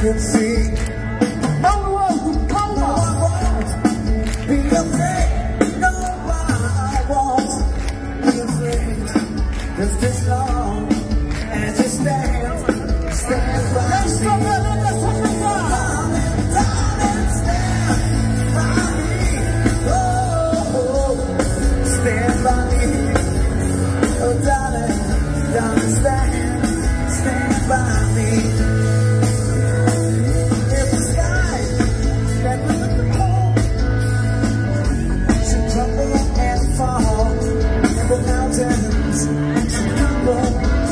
can see. No one who comes on. Be afraid, no one wants. Be afraid, just as long as you stand. Stand by me. Mountains, and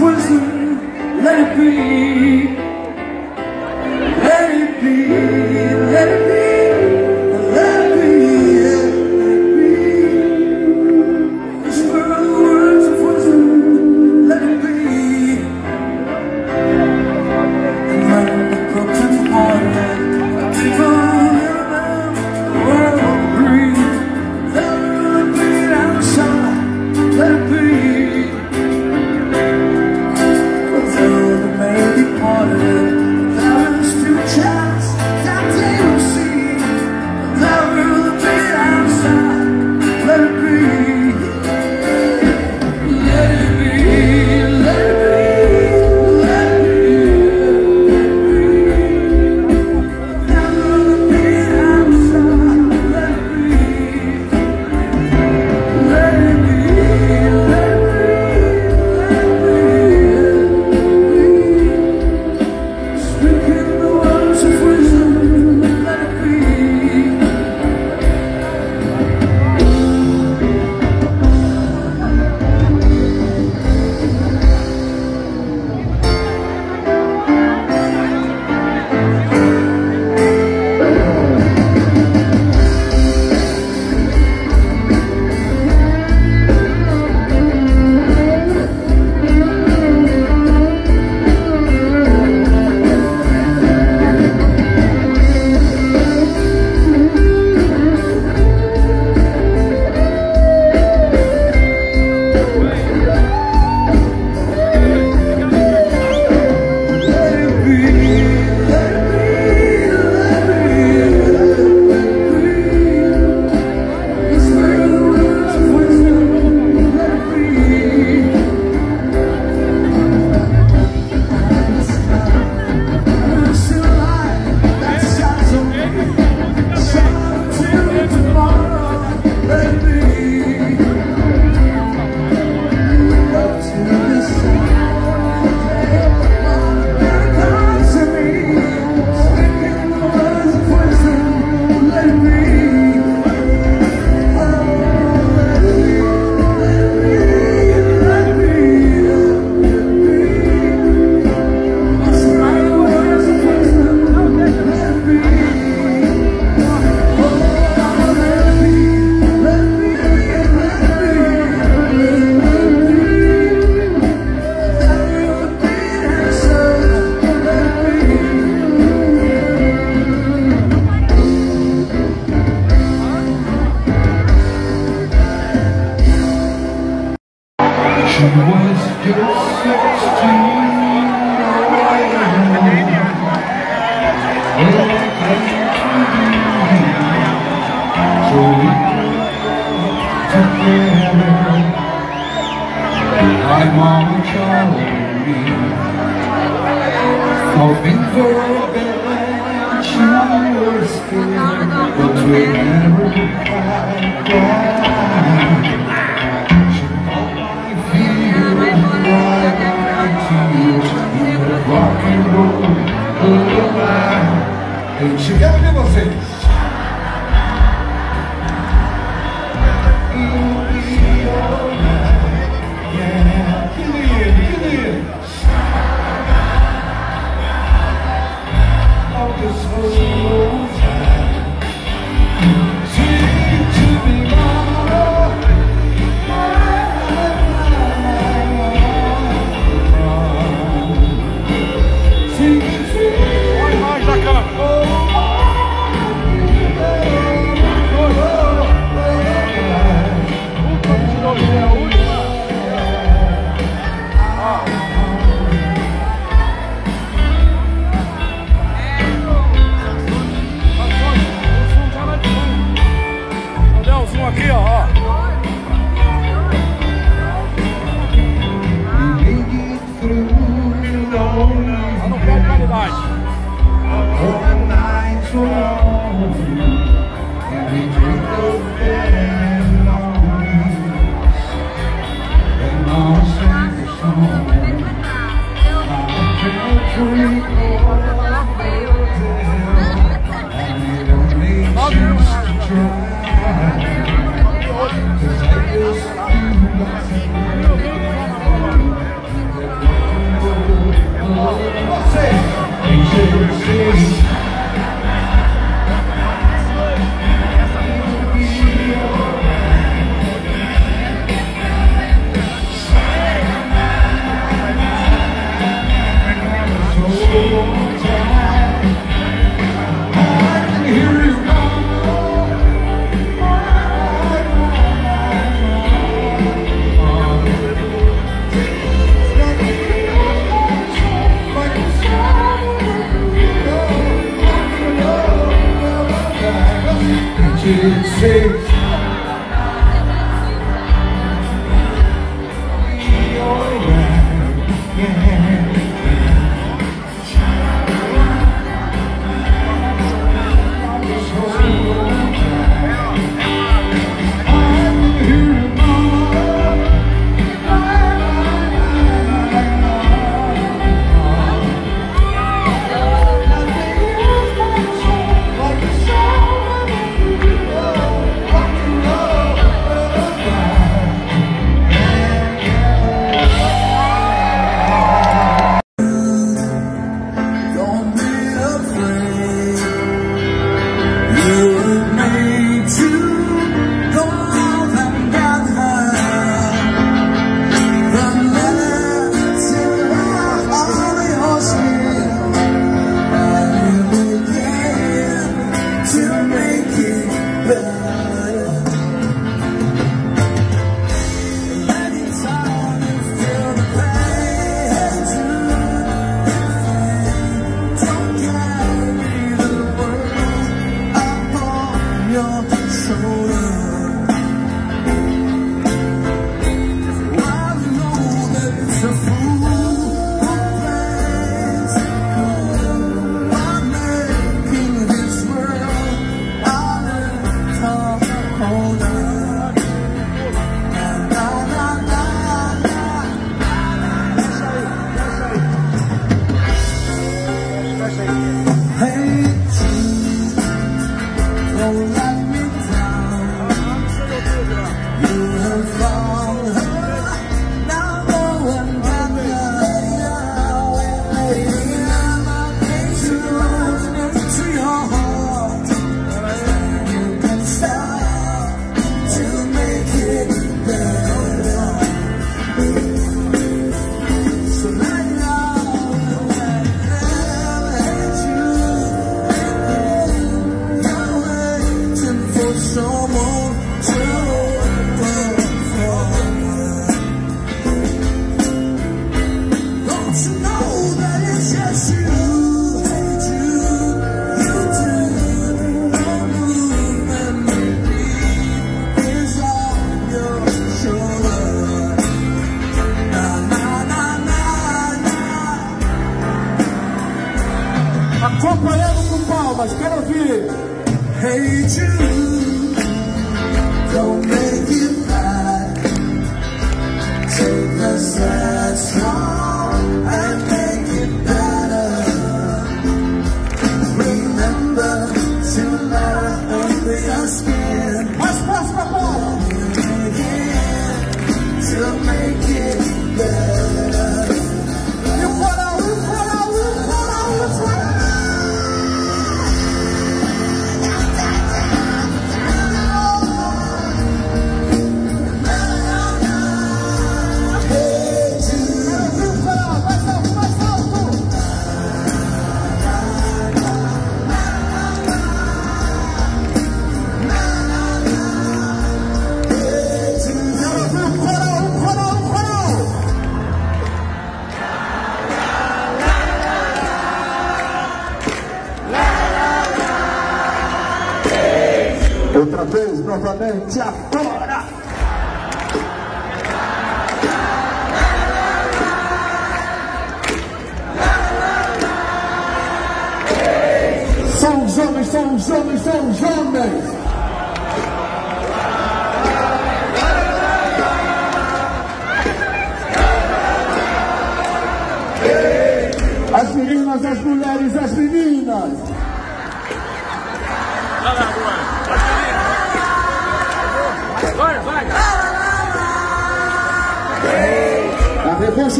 prison, let it be, let it be, let it be, let it be, let it be. This world's a prison, let it be. And when the broken hearted people around the world breathe, let it be outside, let it be. She was just 16 Chegamos a vocês. Que lindo, que lindo. All this was to be mine. Cause I used to love you.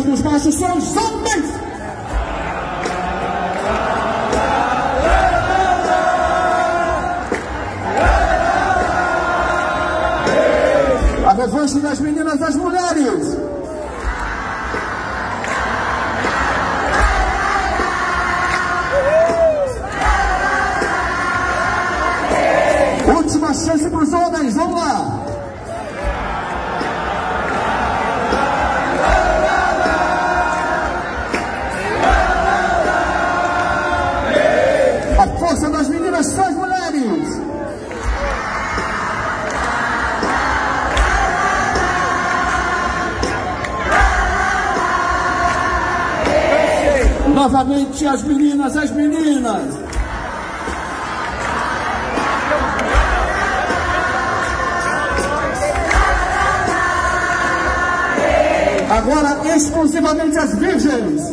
Dos nossos são homens. Levante das meninas, das mulheres. Última chance para os homens, vamos lá. A força das meninas são as mulheres. Novamente as meninas, as meninas. Agora exclusivamente as virgens.